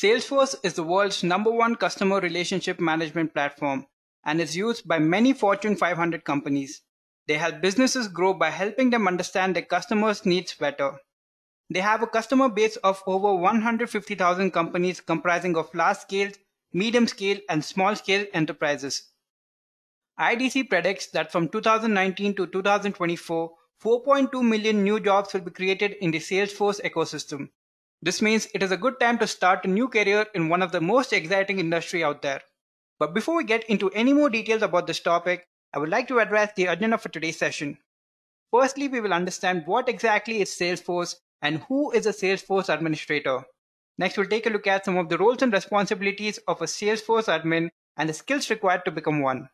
Salesforce is the world's #1 customer relationship management platform and is used by many Fortune 500 companies. They help businesses grow by helping them understand their customers' needs better. They have a customer base of over 150,000 companies comprising of large-scale, medium-scale, and small-scale enterprises. IDC predicts that from 2019 to 2024, 4.2 million new jobs will be created in the Salesforce ecosystem. This means it is a good time to start a new career in one of the most exciting industries out there. But before we get into any more details about this topic, I would like to address the agenda for today's session. Firstly, we will understand what exactly is Salesforce and who is a Salesforce administrator. Next, we'll take a look at some of the roles and responsibilities of a Salesforce admin and the skills required to become one.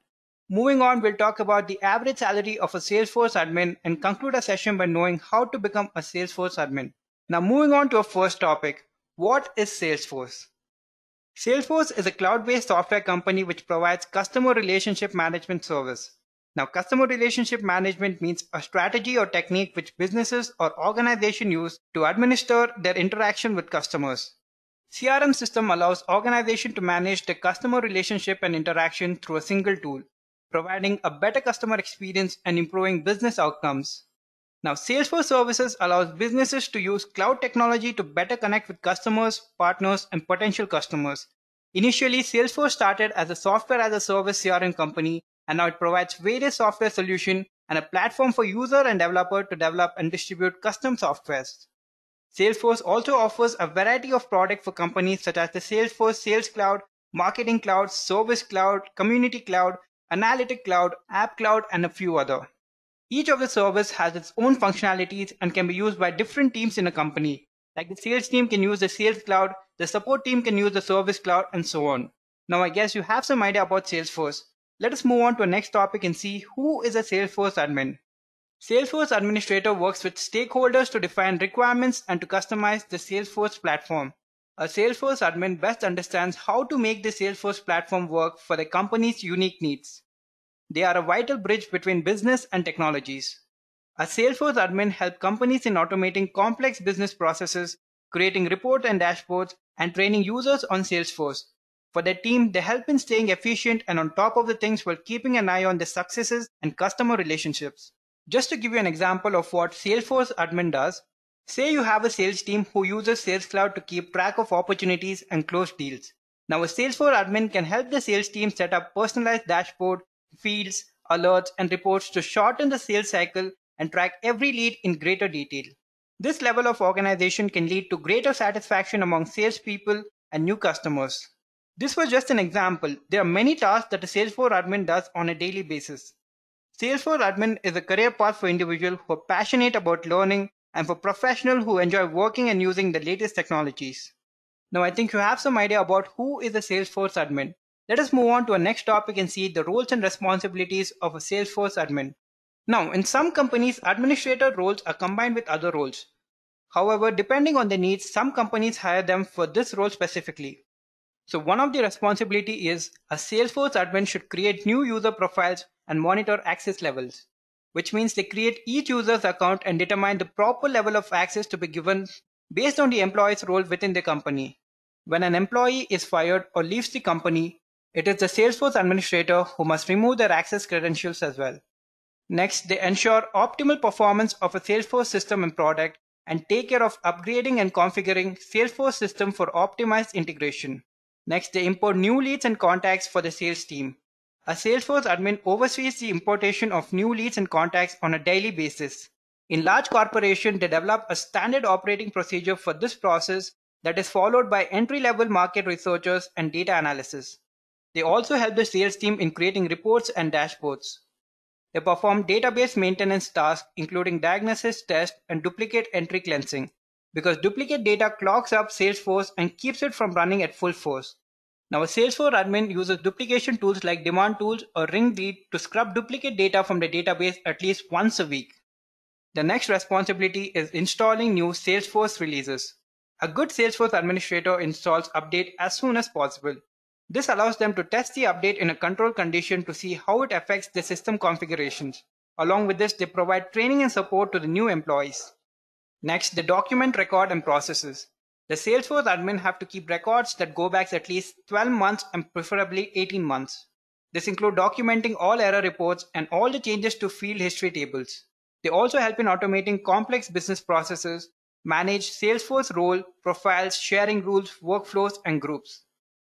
Moving on, we'll talk about the average salary of a Salesforce admin and conclude our session by knowing how to become a Salesforce admin. Now moving on to our first topic, what is Salesforce? Salesforce is a cloud-based software company which provides customer relationship management service. Now, customer relationship management means a strategy or technique which businesses or organizations use to administer their interaction with customers. CRM system allows organizations to manage their customer relationship and interaction through a single tool, providing a better customer experience and improving business outcomes. Now, Salesforce Services allows businesses to use cloud technology to better connect with customers, partners, and potential customers. Initially, Salesforce started as a software-as-a-service CRM company, and now it provides various software solutions and a platform for user and developer to develop and distribute custom softwares. Salesforce also offers a variety of products for companies such as the Salesforce Sales Cloud, Marketing Cloud, Service Cloud, Community Cloud, Analytic Cloud, App Cloud, and a few other. Each of the services has its own functionalities and can be used by different teams in a company. Like the sales team can use the Sales Cloud, the support team can use the Service Cloud, and so on. Now I guess you have some idea about Salesforce. Let us move on to our next topic and see who is a Salesforce admin. Salesforce administrator works with stakeholders to define requirements and to customize the Salesforce platform. A Salesforce admin best understands how to make the Salesforce platform work for the company's unique needs. They are a vital bridge between business and technologies. A Salesforce admin helps companies in automating complex business processes, creating reports and dashboards, and training users on Salesforce. For their team, they help in staying efficient and on top of the things while keeping an eye on their successes and customer relationships. Just to give you an example of what Salesforce admin does, say you have a sales team who uses Sales Cloud to keep track of opportunities and close deals. Now a Salesforce admin can help the sales team set up personalized dashboard, fields, alerts, and reports to shorten the sales cycle and track every lead in greater detail. This level of organization can lead to greater satisfaction among salespeople and new customers. This was just an example. There are many tasks that a Salesforce admin does on a daily basis. Salesforce admin is a career path for individuals who are passionate about learning and for professionals who enjoy working and using the latest technologies. Now I think you have some idea about who is a Salesforce admin. Let us move on to our next topic and see the roles and responsibilities of a Salesforce admin. Now, in some companies, administrator roles are combined with other roles. However, depending on the needs, some companies hire them for this role specifically. So one of the responsibilities is a Salesforce admin should create new user profiles and monitor access levels, which means they create each user's account and determine the proper level of access to be given based on the employee's role within the company. When an employee is fired or leaves the company, it is the Salesforce administrator who must remove their access credentials as well. Next, they ensure optimal performance of a Salesforce system and product and take care of upgrading and configuring Salesforce system for optimized integration. Next, they import new leads and contacts for the sales team. A Salesforce admin oversees the importation of new leads and contacts on a daily basis. In large corporations, they develop a standard operating procedure for this process that is followed by entry-level market researchers and data analysis. They also help the sales team in creating reports and dashboards. They perform database maintenance tasks, including diagnosis, test, and duplicate entry cleansing, because duplicate data clogs up Salesforce and keeps it from running at full force. Now a Salesforce admin uses duplication tools like demand tools or RingLead to scrub duplicate data from the database at least once a week. The next responsibility is installing new Salesforce releases. A good Salesforce administrator installs updates as soon as possible. This allows them to test the update in a controlled condition to see how it affects the system configurations. Along with this, they provide training and support to the new employees. Next, they document, record, and processes. The Salesforce admin have to keep records that go back at least 12 months and preferably 18 months. This includes documenting all error reports and all the changes to field history tables. They also help in automating complex business processes, manage Salesforce role, profiles, sharing rules, workflows, and groups.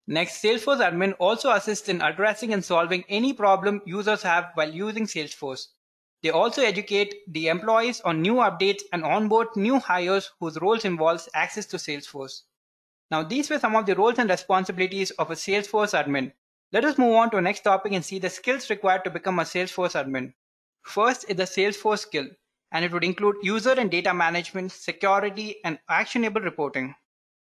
Next, Salesforce admin also assists in addressing and solving any problem users have while using Salesforce. They also educate the employees on new updates and onboard new hires whose roles involves access to Salesforce. Now, these were some of the roles and responsibilities of a Salesforce admin. Let us move on to the next topic and see the skills required to become a Salesforce admin. First is the Salesforce skill, and it would include user and data management, security, and actionable reporting.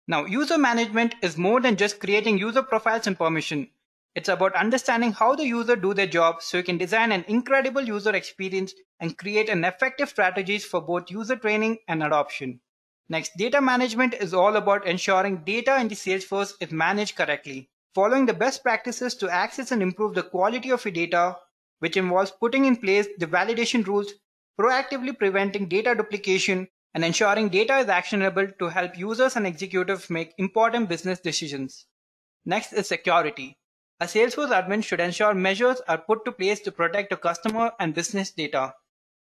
Now, user management is more than just creating user profiles and permission. It's about understanding how the user do their job so you can design an incredible user experience and create an effective strategies for both user training and adoption. Next, data management is all about ensuring data in the Salesforce is managed correctly, following the best practices to access and improve the quality of your data, which involves putting in place the validation rules, proactively preventing data duplication, and ensuring data is actionable to help users and executives make important business decisions. Next is security. A Salesforce admin should ensure measures are put to place to protect your customer and business data.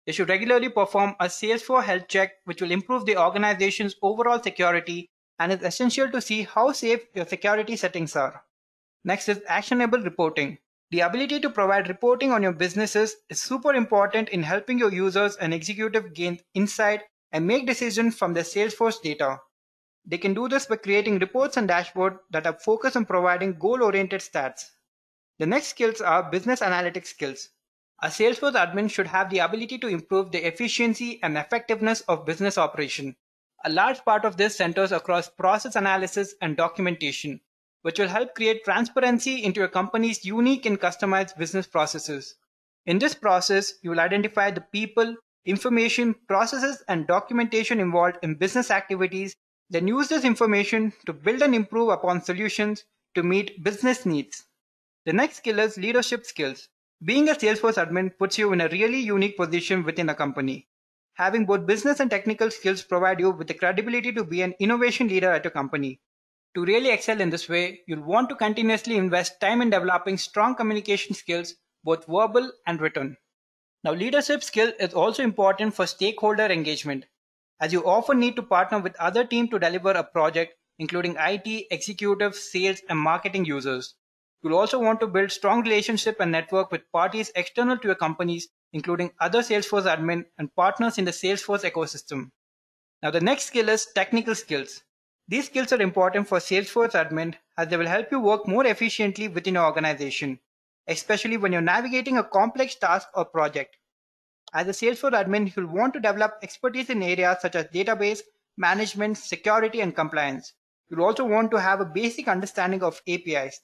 They should regularly perform a Salesforce health check, which will improve the organization's overall security and is essential to see how safe your security settings are. Next is actionable reporting. The ability to provide reporting on your businesses is super important in helping your users and executives gain insight and make decisions from their Salesforce data. They can do this by creating reports and dashboards that are focused on providing goal-oriented stats. The next skills are business analytics skills. A Salesforce admin should have the ability to improve the efficiency and effectiveness of business operation. A large part of this centers across process analysis and documentation, which will help create transparency into your company's unique and customized business processes. In this process, you will identify the people, information, processes, and documentation involved in business activities, then use this information to build and improve upon solutions to meet business needs. The next skill is leadership skills. Being a Salesforce admin puts you in a really unique position within a company. Having both business and technical skills provide you with the credibility to be an innovation leader at your company. To really excel in this way, you'll want to continuously invest time in developing strong communication skills, both verbal and written. Now, leadership skill is also important for stakeholder engagement, as you often need to partner with other teams to deliver a project, including IT, executives, sales, and marketing users. You'll also want to build strong relationships and network with parties external to your companies, including other Salesforce admin and partners in the Salesforce ecosystem. Now, the next skill is technical skills. These skills are important for Salesforce admin as they will help you work more efficiently within your organization, especially when you're navigating a complex task or project. As a Salesforce admin, you'll want to develop expertise in areas such as database, management, security, and compliance. You'll also want to have a basic understanding of APIs.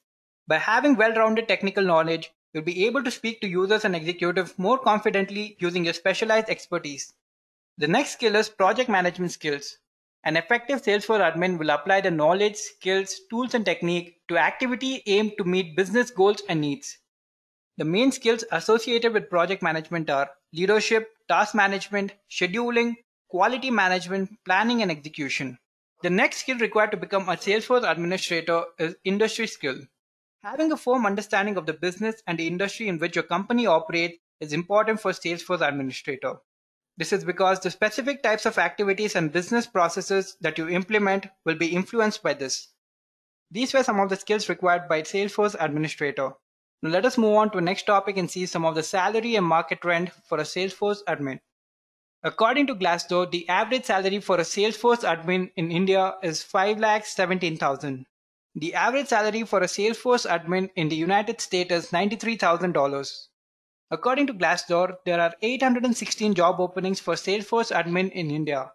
By having well-rounded technical knowledge, you'll be able to speak to users and executives more confidently using your specialized expertise. The next skill is project management skills. An effective Salesforce admin will apply the knowledge, skills, tools, and technique to activity aimed to meet business goals and needs. The main skills associated with project management are leadership, task management, scheduling, quality management, planning, and execution. The next skill required to become a Salesforce administrator is industry skill. Having a firm understanding of the business and the industry in which your company operates is important for Salesforce administrator. This is because the specific types of activities and business processes that you implement will be influenced by this. These were some of the skills required by Salesforce administrator. Now let us move on to the next topic and see some of the salary and market trend for a Salesforce admin. According to Glassdoor, the average salary for a Salesforce admin in India is 5,17,000. The average salary for a Salesforce admin in the United States is $93,000. According to Glassdoor, there are 816 job openings for Salesforce admin in India,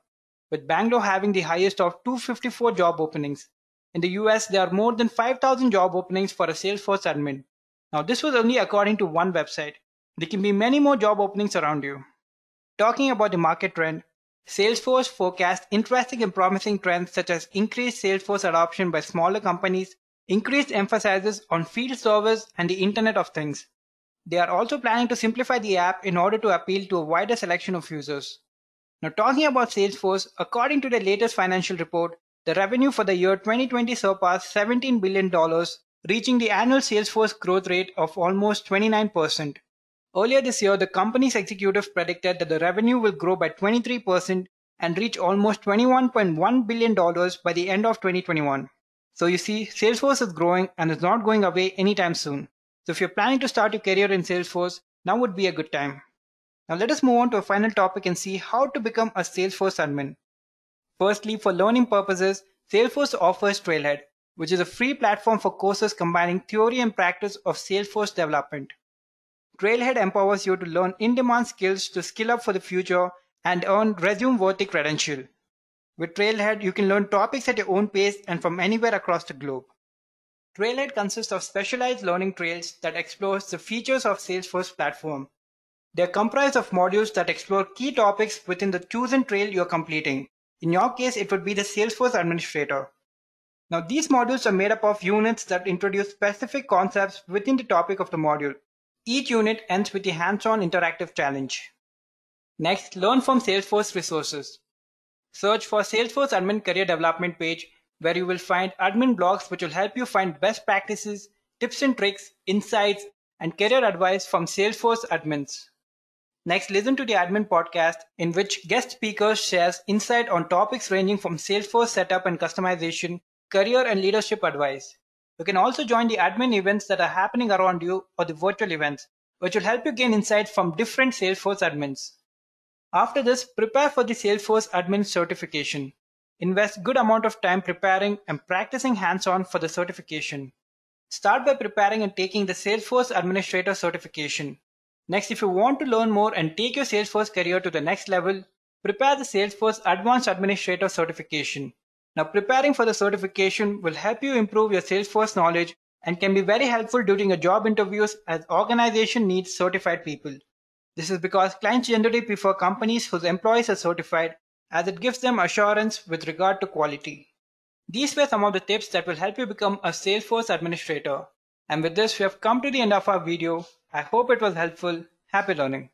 with Bangalore having the highest of 254 job openings. In the US, there are more than 5,000 job openings for a Salesforce admin. Now, this was only according to one website. There can be many more job openings around you. Talking about the market trend, Salesforce forecasts interesting and promising trends such as increased Salesforce adoption by smaller companies, increased emphasis on field service, and the Internet of Things. They are also planning to simplify the app in order to appeal to a wider selection of users. Now, talking about Salesforce, according to the latest financial report, The revenue for the year 2020 surpassed $17 billion, reaching the annual Salesforce growth rate of almost 29%. Earlier this year, the company's executive predicted that the revenue will grow by 23% and reach almost $21.1 billion by the end of 2021. So you see, Salesforce is growing and is not going away anytime soon. So if you're planning to start your career in Salesforce, now would be a good time. Now let us move on to a final topic and see how to become a Salesforce admin. Firstly, for learning purposes, Salesforce offers Trailhead, which is a free platform for courses combining theory and practice of Salesforce development. Trailhead empowers you to learn in-demand skills to skill up for the future and earn resume-worthy credential. With Trailhead, you can learn topics at your own pace and from anywhere across the globe. Trailhead consists of specialized learning trails that explore the features of Salesforce platform. They are comprised of modules that explore key topics within the chosen trail you are completing. In your case, it would be the Salesforce administrator. Now, these modules are made up of units that introduce specific concepts within the topic of the module. Each unit ends with a hands-on interactive challenge. Next, learn from Salesforce resources. Search for Salesforce Admin Career Development page, where you will find admin blogs which will help you find best practices, tips and tricks, insights, and career advice from Salesforce admins. Next, listen to the Admin Podcast, in which guest speakers share insight on topics ranging from Salesforce setup and customization, career and leadership advice. You can also join the admin events that are happening around you or the virtual events, which will help you gain insight from different Salesforce admins. After this, prepare for the Salesforce admin certification. Invest good amount of time preparing and practicing hands-on for the certification. Start by preparing and taking the Salesforce Administrator certification. Next, if you want to learn more and take your Salesforce career to the next level, prepare the Salesforce Advanced Administrator certification. Now, preparing for the certification will help you improve your Salesforce knowledge and can be very helpful during your job interviews as organization needs certified people. This is because clients generally prefer companies whose employees are certified, as it gives them assurance with regard to quality. These were some of the tips that will help you become a Salesforce administrator. And with this, we have come to the end of our video. I hope it was helpful. Happy learning.